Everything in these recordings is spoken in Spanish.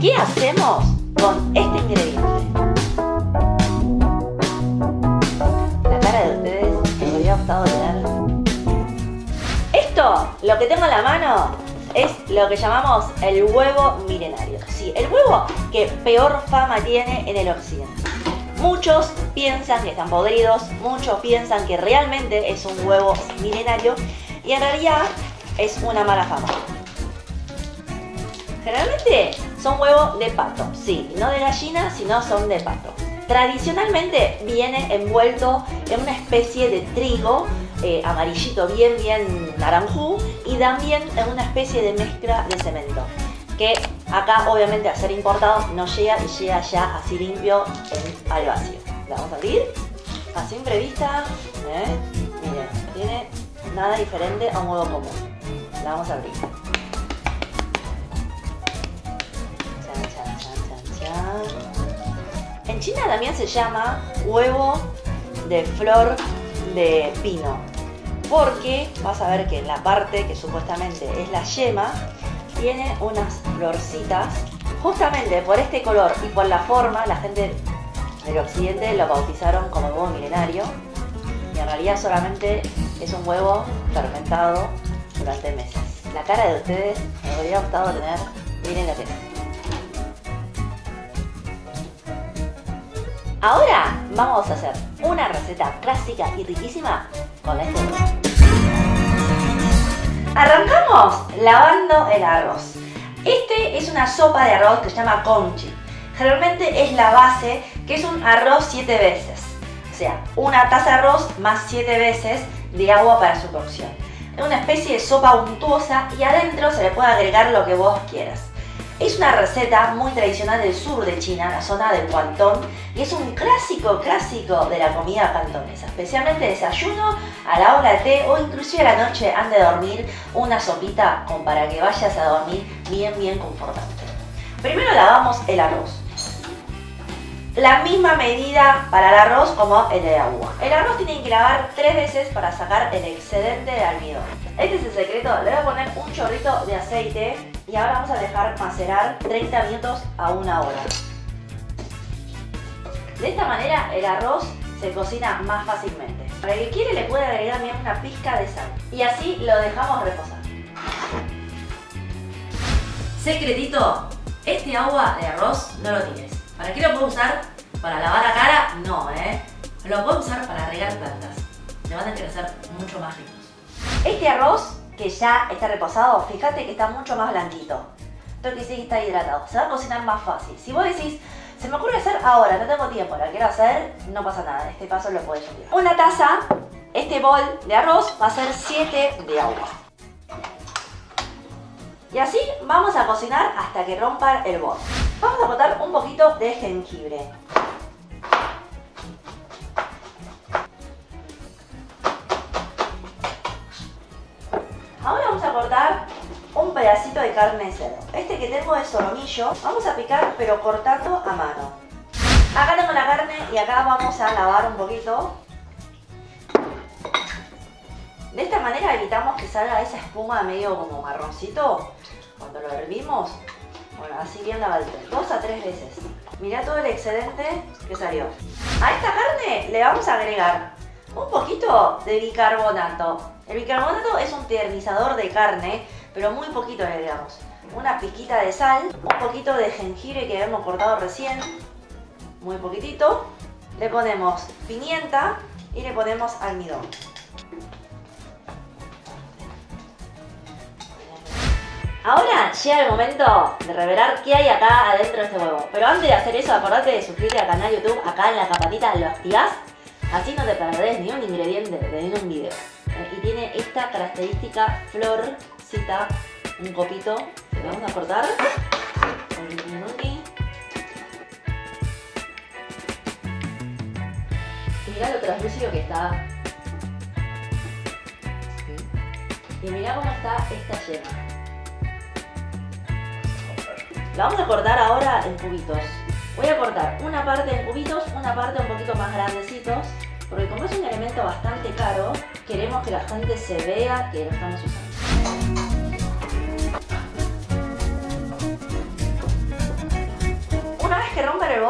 ¿Qué hacemos con este ingrediente? La cara de ustedes que me hubiera gustado ver. Esto, lo que tengo en la mano, es lo que llamamos el huevo milenario. Sí, el huevo que peor fama tiene en el occidente. Muchos piensan que están podridos, muchos piensan que realmente es un huevo milenario y en realidad es una mala fama. Generalmente son huevos de pato, sí, no de gallina, sino son de pato. Tradicionalmente viene envuelto en una especie de trigo amarillito, bien naranjú, y también en una especie de mezcla de cemento, que acá obviamente al ser importado no llega y llega ya así limpio al vacío. La vamos a abrir, a simple vista, miren, no tiene nada diferente a un huevo común. La vamos a abrir. En China también se llama huevo de flor de pino, porque vas a ver que en la parte que supuestamente es la yema tiene unas florcitas. Justamente por este color y por la forma, la gente del occidente lo bautizaron como huevo milenario, y en realidad solamente es un huevo fermentado durante meses. La cara de ustedes me hubiera gustado tener. Miren lo que es. Ahora vamos a hacer una receta clásica y riquísima con este huevo. Arrancamos lavando el arroz. Este es una sopa de arroz que se llama congee. Generalmente es la base, que es un arroz 7 veces. O sea, una taza de arroz más 7 veces de agua para su cocción. Es una especie de sopa untuosa y adentro se le puede agregar lo que vos quieras. Es una receta muy tradicional del sur de China, la zona de Guangdong, y es un clásico de la comida cantonesa, especialmente desayuno, a la hora de té o inclusive a la noche antes de dormir, una sopita como para que vayas a dormir bien confortante. Primero lavamos el arroz. La misma medida para el arroz como el de agua. El arroz tienen que lavar 3 veces para sacar el excedente de almidón. Este es el secreto, le voy a poner un chorrito de aceite. Y ahora vamos a dejar macerar 30 minutos a 1 hora. De esta manera el arroz se cocina más fácilmente. Para el que quiere le puede agregar bien una pizca de sal. Y así lo dejamos reposar. Secretito, este agua de arroz no lo tires. ¿Para qué lo puedo usar? ¿Para lavar la cara? No, Lo puedo usar para regar plantas. Le van a crecer mucho más ricos. Este arroz que ya está reposado, fíjate que está mucho más blanquito. Esto que sí que está hidratado. Se va a cocinar más fácil. Si vos decís, se me ocurre hacer ahora, no tengo tiempo, lo quiero hacer, no pasa nada. Este paso lo podés olvidar. Una taza, este bol de arroz va a ser 7 de agua. Y así vamos a cocinar hasta que rompa el bol. Vamos a botar un poquito de jengibre. Un pedacito de carne de cerdo. Este que tengo es solomillo. Vamos a picar pero cortando a mano. Acá tengo la carne y acá vamos a lavar un poquito. De esta manera evitamos que salga esa espuma medio como marroncito cuando lo hervimos. Bueno, así bien lavadito, 2 a 3 veces. Mirá todo el excedente que salió. A esta carne le vamos a agregar un poquito de bicarbonato. El bicarbonato es un tiernizador de carne, pero muy poquito le agregamos. Una pizquita de sal, un poquito de jengibre que habíamos cortado recién, muy poquitito. Le ponemos pimienta y le ponemos almidón. Ahora llega el momento de revelar qué hay acá adentro de este huevo. Pero antes de hacer eso, acordate de suscribirte al canal YouTube. Acá en la campanita lo activás, así no te perdés ni un ingrediente de ningún video. Y tiene esta característica florcita, un copito, que vamos a cortar. Y mirá lo translúcido que está. Y mirá cómo está esta yema. La vamos a cortar ahora en cubitos. Voy a cortar una parte en cubitos, una parte un poquito más grandecitos, porque como es un elemento bastante caro, queremos que la gente se vea que lo estamos usando.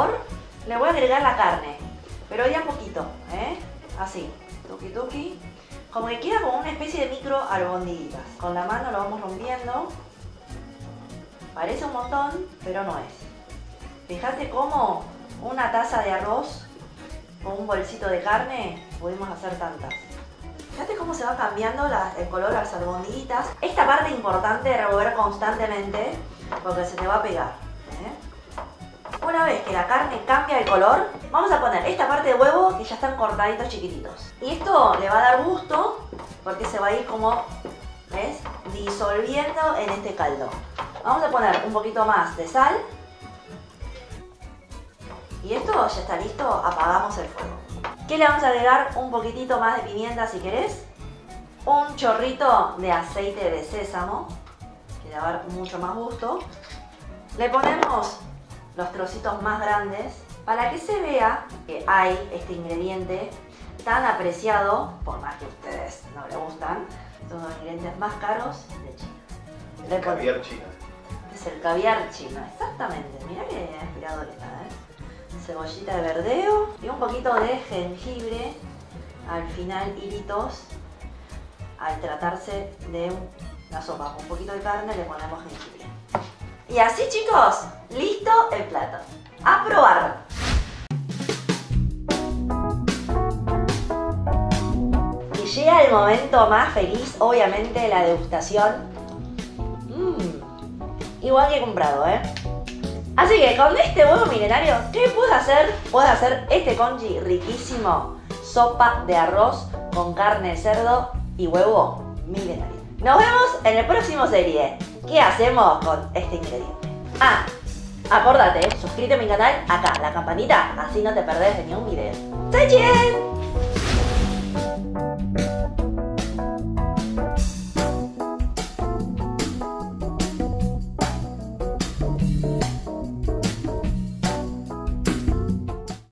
sabor, le voy a agregar la carne, pero ya poquito, ¿eh? Así, tuki tuki, como que queda como una especie de micro albondiguitas. Con la mano lo vamos rompiendo, parece un montón, pero no es. Fíjate cómo una taza de arroz con un bolsito de carne pudimos hacer tantas. Fíjate cómo se va cambiando el color a las albondiguitas. Esta parte importante de revolver constantemente porque se te va a pegar, ¿eh? Una vez que la carne cambia el color, vamos a poner esta parte de huevo que ya están cortaditos chiquititos. Y esto le va a dar gusto porque se va a ir como, ¿ves?, disolviendo en este caldo. Vamos a poner un poquito más de sal. Y esto ya está listo, apagamos el fuego. ¿Qué le vamos a agregar? Un poquitito más de pimienta si querés. Un chorrito de aceite de sésamo, que le va a dar mucho más gusto. Le ponemos los trocitos más grandes para que se vea que hay este ingrediente tan apreciado, por más que a ustedes no le gustan, son los ingredientes más caros de China. El caviar chino. Es el caviar chino, exactamente. Mirá que aspirado que está, ¿eh? Cebollita de verdeo y un poquito de jengibre al final, hilitos. Al tratarse de una sopa con un poquito de carne le ponemos jengibre. Y así, chicos, listo el plato. ¡A probar! Y llega el momento más feliz, obviamente, la degustación. Igual que he comprado, ¿eh? Así que con este huevo milenario, ¿qué puedes hacer? Puedes hacer este congee riquísimo, sopa de arroz con carne de cerdo y huevo milenario. Nos vemos en el próximo serie. ¿Qué hacemos con este ingrediente? Ah, acordate, suscríbete a mi canal acá, la campanita, así no te perdés de ningún video. ¡Zaijian!